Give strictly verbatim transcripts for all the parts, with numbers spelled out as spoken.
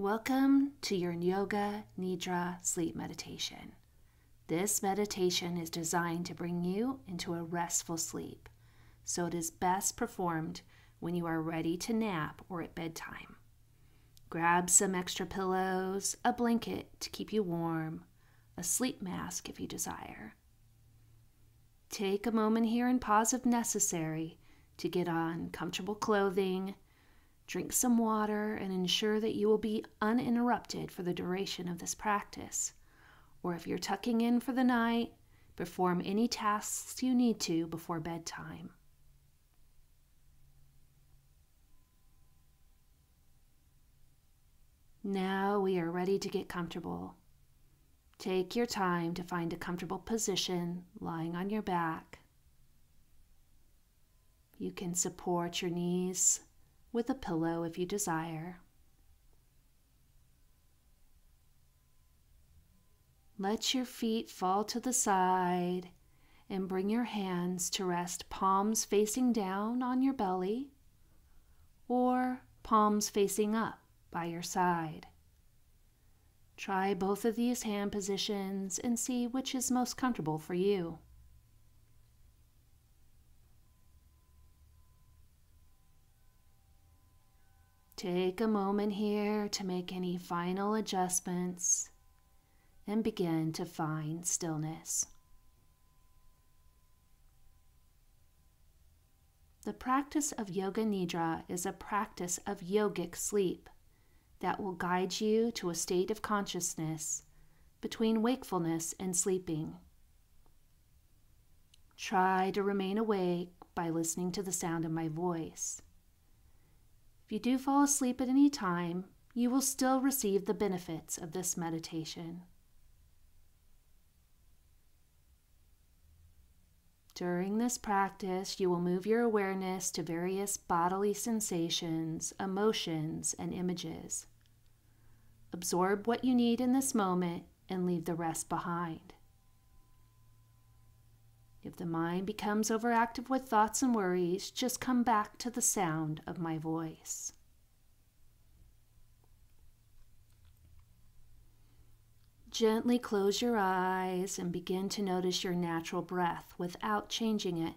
Welcome to your Yoga Nidra sleep meditation. This meditation is designed to bring you into a restful sleep, so it is best performed when you are ready to nap or at bedtime. Grab some extra pillows, a blanket to keep you warm, a sleep mask if you desire. Take a moment here and pause if necessary to get on comfortable clothing. Drink some water and ensure that you will be uninterrupted for the duration of this practice. Or if you're tucking in for the night, perform any tasks you need to before bedtime. Now we are ready to get comfortable. Take your time to find a comfortable position, lying on your back. You can support your knees with a pillow if you desire. Let your feet fall to the side and bring your hands to rest, palms facing down on your belly or palms facing up by your side. Try both of these hand positions and see which is most comfortable for you. Take a moment here to make any final adjustments and begin to find stillness. The practice of Yoga Nidra is a practice of yogic sleep that will guide you to a state of consciousness between wakefulness and sleeping. Try to remain awake by listening to the sound of my voice. If you do fall asleep at any time, you will still receive the benefits of this meditation. During this practice, you will move your awareness to various bodily sensations, emotions, and images. Absorb what you need in this moment and leave the rest behind. If the mind becomes overactive with thoughts and worries, just come back to the sound of my voice. Gently close your eyes and begin to notice your natural breath without changing it.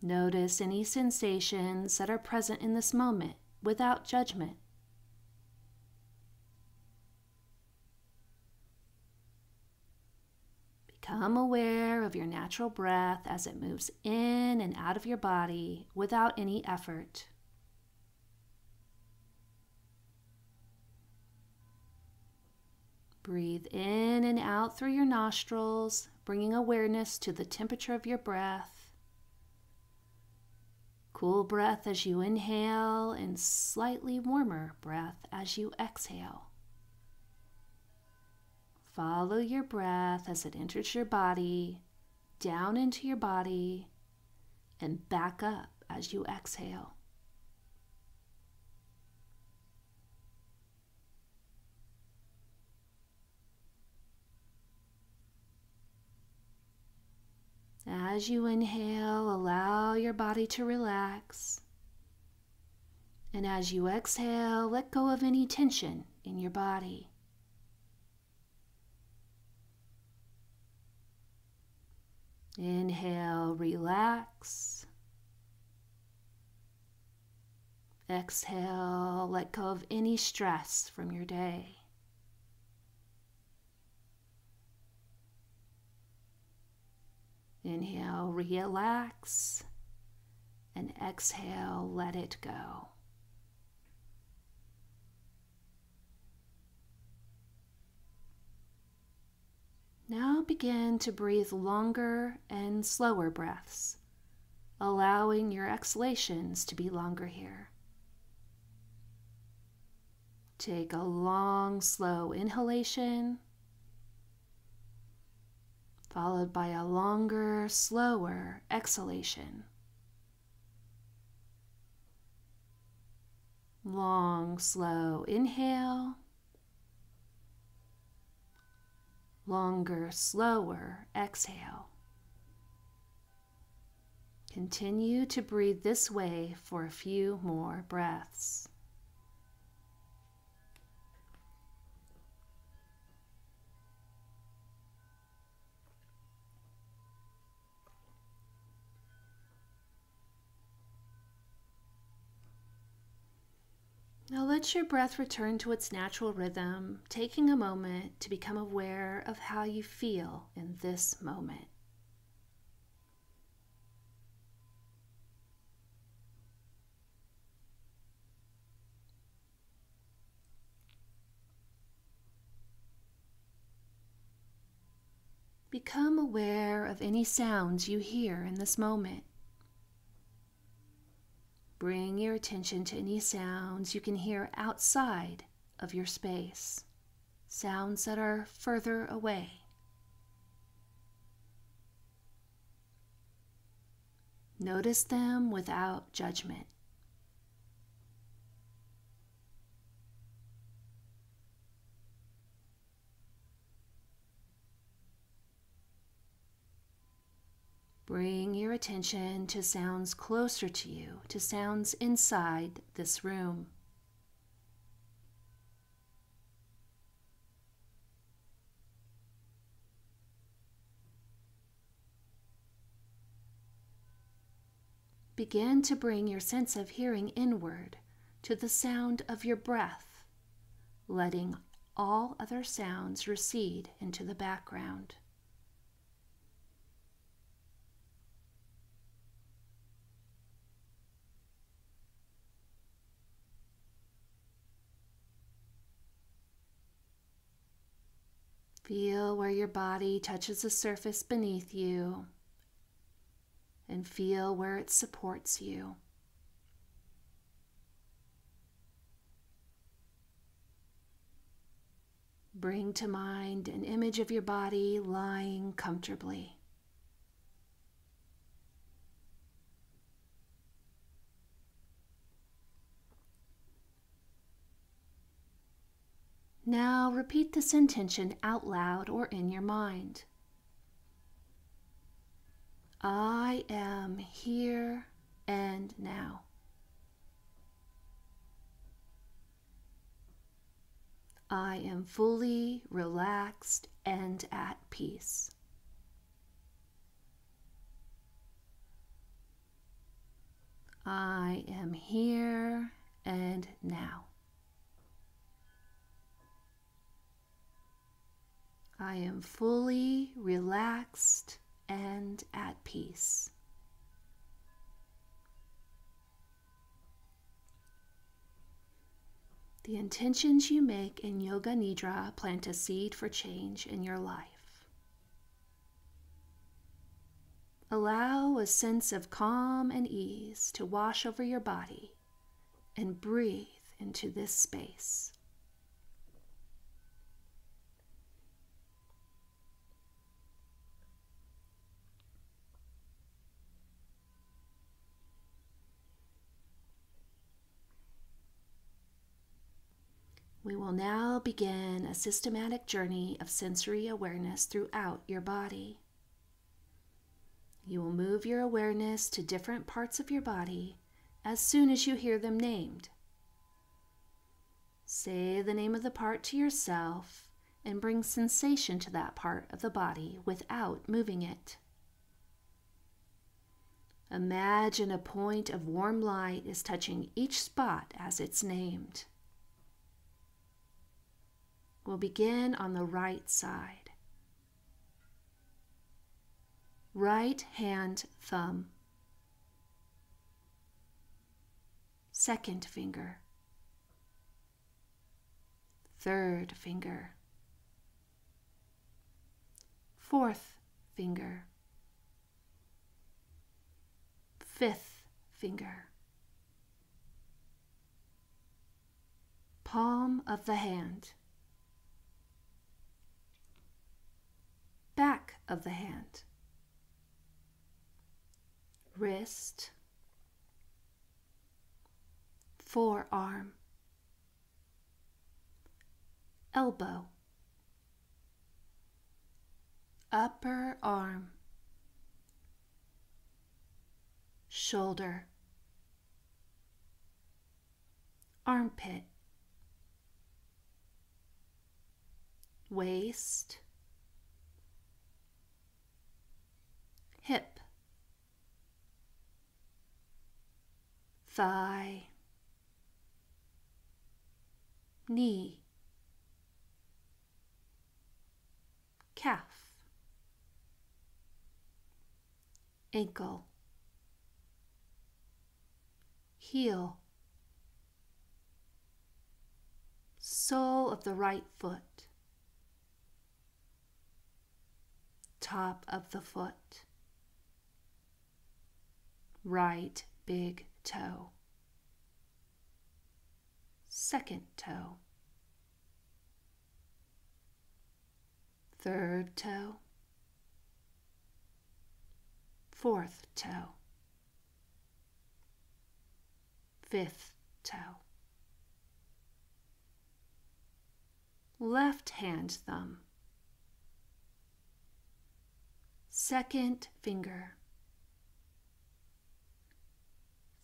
Notice any sensations that are present in this moment without judgment. Become aware of your natural breath as it moves in and out of your body without any effort. Breathe in and out through your nostrils, bringing awareness to the temperature of your breath. Cool breath as you inhale and slightly warmer breath as you exhale. Follow your breath as it enters your body, down into your body, and back up as you exhale. As you inhale, allow your body to relax. And as you exhale, let go of any tension in your body. Inhale, relax. Exhale, let go of any stress from your day. Inhale, relax. And exhale, let it go. Now begin to breathe longer and slower breaths, allowing your exhalations to be longer here. Take a long, slow inhalation, followed by a longer, slower exhalation. Long, slow inhale. Longer, slower exhale. Continue to breathe this way for a few more breaths. Now let your breath return to its natural rhythm, taking a moment to become aware of how you feel in this moment. Become aware of any sounds you hear in this moment. Bring your attention to any sounds you can hear outside of your space, sounds that are further away. Notice them without judgment. Bring your attention to sounds closer to you, to sounds inside this room. Begin to bring your sense of hearing inward to the sound of your breath, letting all other sounds recede into the background. Feel where your body touches the surface beneath you, and feel where it supports you. Bring to mind an image of your body lying comfortably. Now repeat this intention out loud or in your mind. I am here and now. I am fully relaxed and at peace. I am here and now. I am fully relaxed and at peace. The intentions you make in Yoga Nidra plant a seed for change in your life. Allow a sense of calm and ease to wash over your body and breathe into this space. We will now begin a systematic journey of sensory awareness throughout your body. You will move your awareness to different parts of your body as soon as you hear them named. Say the name of the part to yourself and bring sensation to that part of the body without moving it. Imagine a point of warm light is touching each spot as it's named. We'll begin on the right side. Right hand thumb. Second finger. Third finger. Fourth finger. Fifth finger. Palm of the hand. Back of the hand, wrist, forearm, elbow, upper arm, shoulder, armpit, waist, hip, thigh, knee, calf, ankle, heel, sole of the right foot, top of the foot, right big toe, second toe, third toe, fourth toe, fifth toe. Left hand thumb, second finger,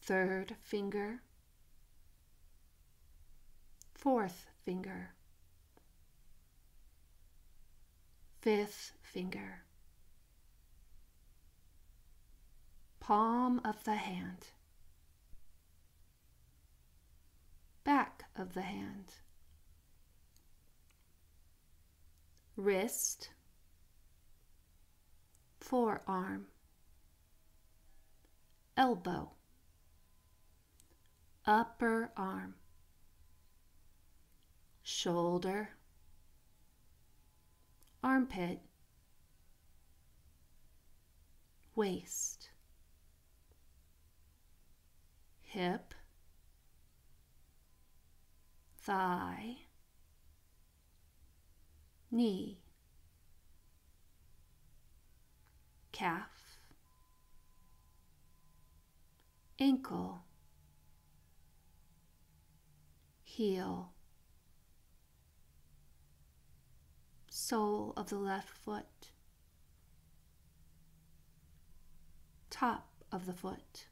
third finger, fourth finger, fifth finger, palm of the hand, back of the hand, wrist, forearm, elbow, upper arm, shoulder, armpit, waist, hip, thigh, knee, calf, ankle, heel, sole of the left foot, top of the foot,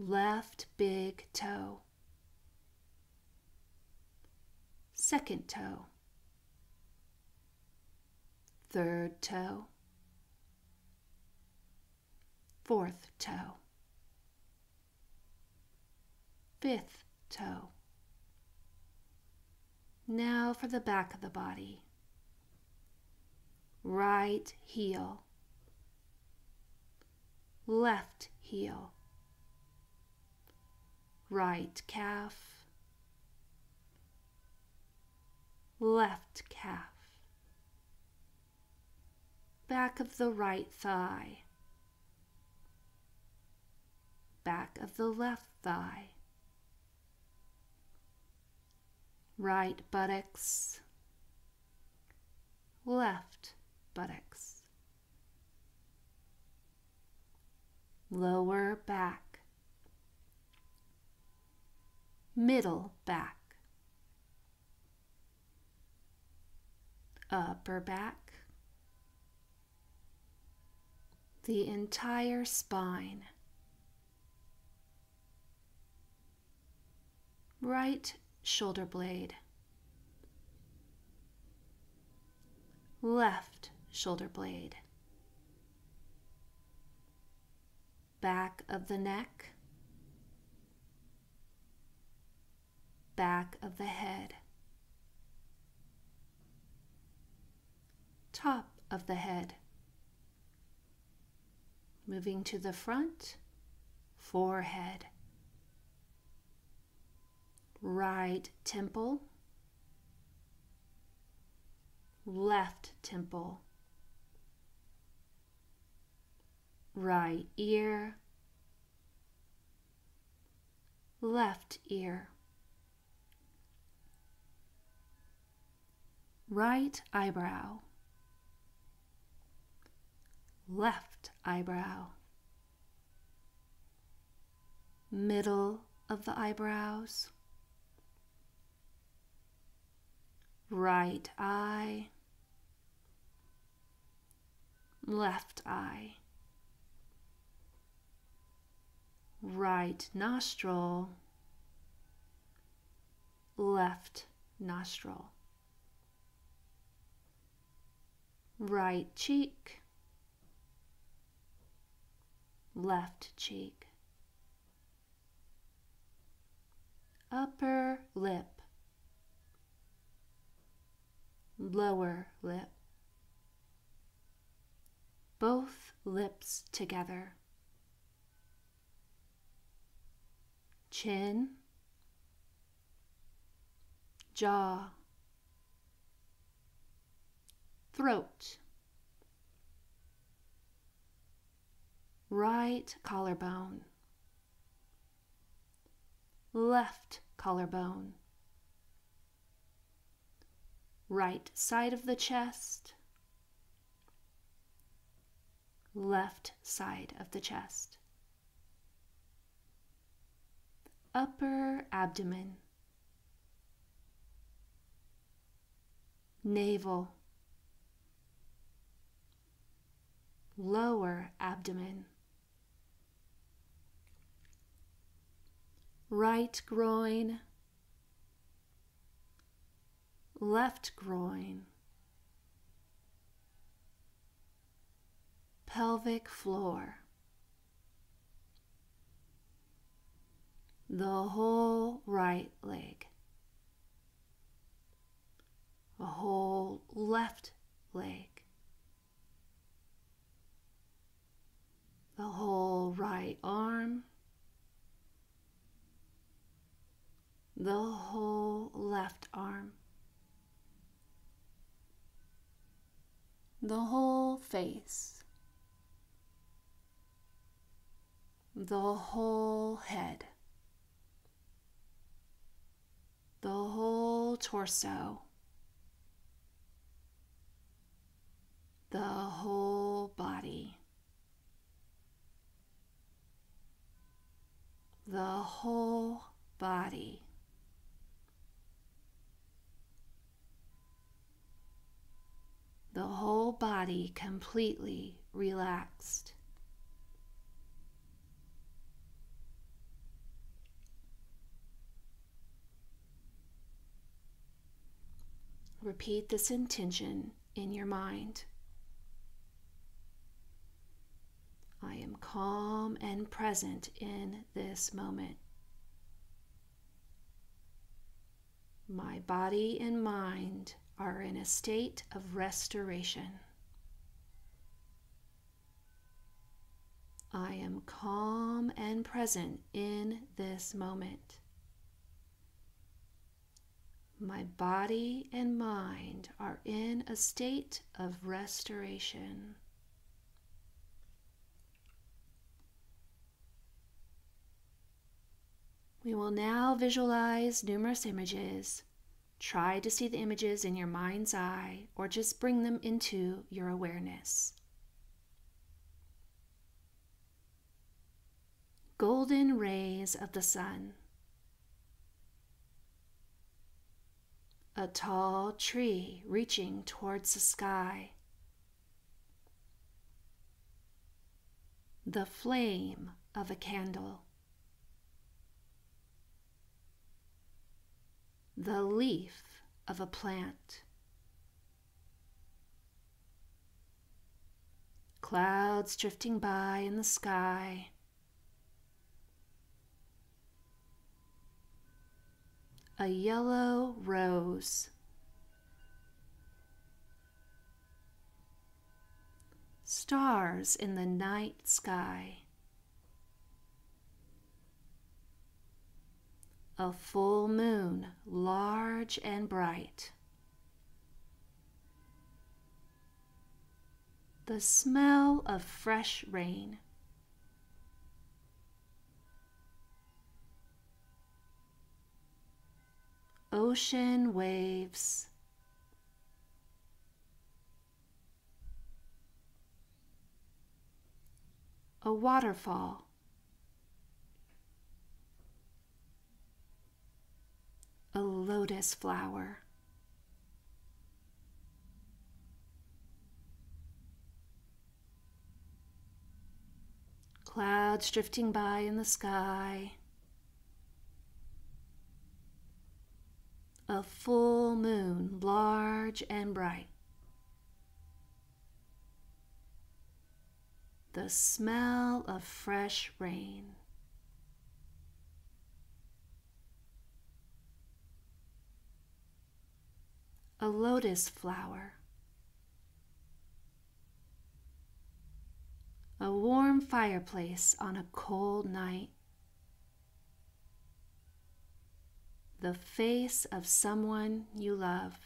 left big toe, second toe, third toe, fourth toe, fifth toe. Now for the back of the body. Right heel, left heel, right calf, left calf, back of the right thigh, back of the left thigh, right buttocks, left buttocks, lower back, middle back, upper back, the entire spine, right shoulder blade, left shoulder blade, back of the neck, back of the head, top of the head, moving to the front, forehead, right temple, left temple, right ear, left ear, right eyebrow, left eyebrow, middle of the eyebrows, right eye, left eye, right nostril, left nostril, right cheek, left cheek, upper lip, lower lip, both lips together, chin, jaw, throat, right collarbone, left collarbone, right side of the chest, left side of the chest, upper abdomen, navel, lower abdomen, right groin, left groin, pelvic floor, the whole right leg, the whole left leg, the whole right arm, the whole left arm, the whole face, the whole head, the whole torso, the whole body, the whole body. The whole body completely relaxed. Repeat this intention in your mind. I am calm and present in this moment. My body and mind are in a state of restoration. I am calm and present in this moment. My body and mind are in a state of restoration. We will now visualize numerous images. Try to see the images in your mind's eye, or just bring them into your awareness. Golden rays of the sun. A tall tree reaching towards the sky. The flame of a candle. The leaf of a plant. Clouds drifting by in the sky. A yellow rose. Stars in the night sky. A full moon, large and bright. The smell of fresh rain. Ocean waves. A waterfall. A lotus flower. clouds drifting by in the sky, a full moon, large and bright, the smell of fresh rain, a lotus flower, a warm fireplace on a cold night, the face of someone you love,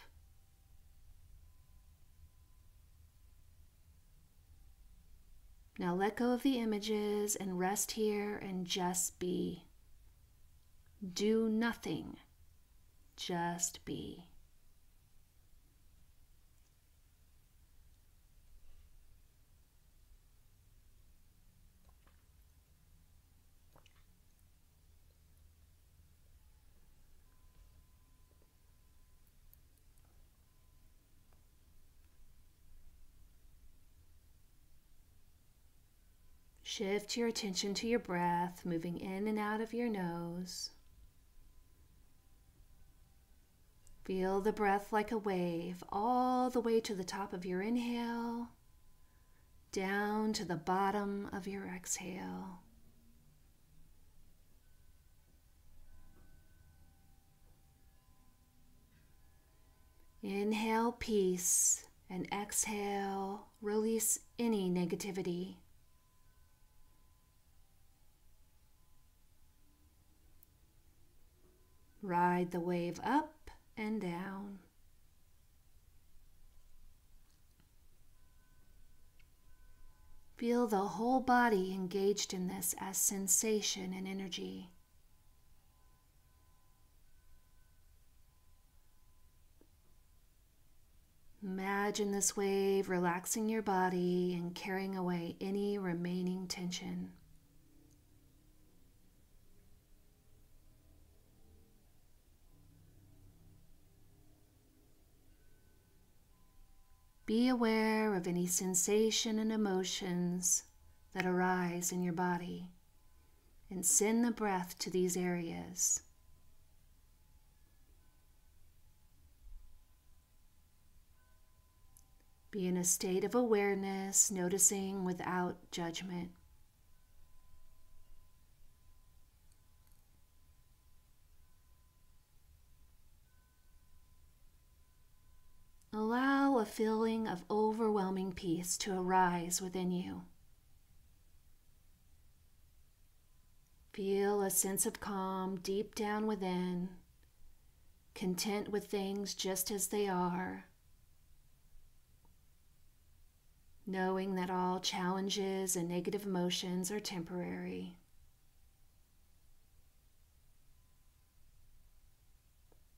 Now let go of the images and rest here and just be. Do nothing, just be. Shift your attention to your breath, moving in and out of your nose. Feel the breath like a wave, all the way to the top of your inhale, down to the bottom of your exhale. Inhale peace, and exhale, release any negativity. Ride the wave up and down. Feel the whole body engaged in this as sensation and energy. Imagine this wave relaxing your body and carrying away any remaining tension. Be aware of any sensation and emotions that arise in your body and send the breath to these areas. Be in a state of awareness, noticing without judgment. Allow a feeling of overwhelming peace to arise within you. Feel a sense of calm deep down within, content with things just as they are, knowing that all challenges and negative emotions are temporary.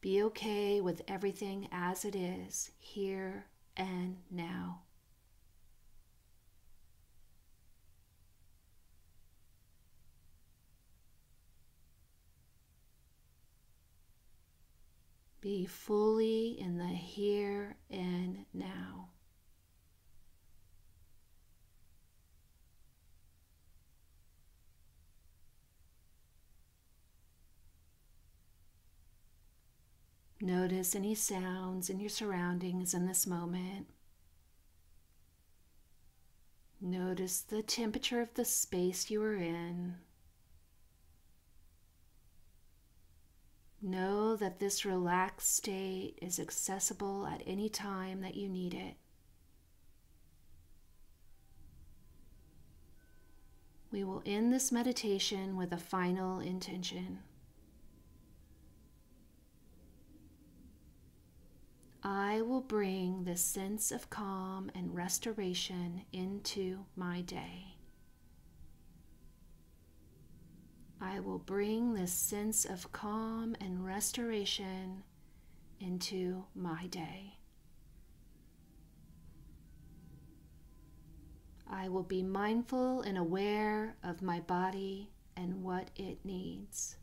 Be okay with everything as it is, here and now. Be fully in the here and now. Notice any sounds in your surroundings in this moment. Notice the temperature of the space you are in. Know that this relaxed state is accessible at any time that you need it. We will end this meditation with a final intention. I will bring this sense of calm and restoration into my day. I will bring this sense of calm and restoration into my day. I will be mindful and aware of my body and what it needs.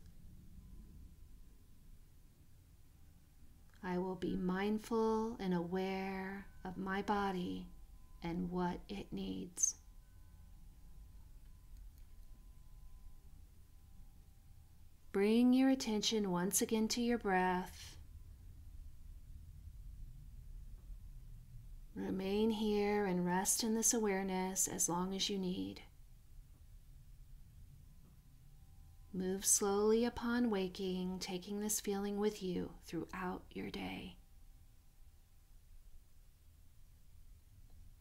I will be mindful and aware of my body and what it needs. attention once again to your breath. Remain here and rest in this awareness as long as you need. Move slowly upon waking, taking this feeling with you throughout your day.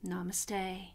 Namaste.